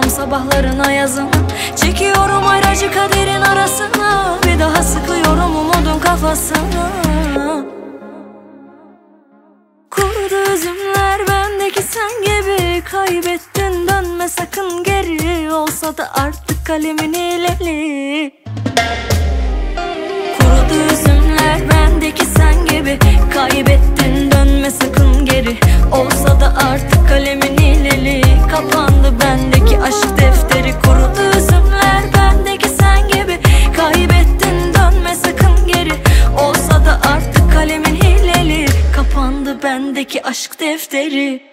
Bekliyorum sabahların ayazını, çekiyorum ayracı kaderin arasına. Bir daha sıkıyorum umudun kafasına. Kurudu üzümler bendeki sen gibi. Kaybettin dönme sakın geri. Olsa da artık kalemin ileri. Kurudu üzümler bendeki sen gibi. Kaybettin dönme sakın geri. Olsa da artık kalemin ileri. Kapandı bendeki aşk defteri. Kurudu üzümler bendeki sen gibi. Kaybettin dönme sakın geri. Olsa da artık kalemin hileli. Kapandı bendeki aşk defteri.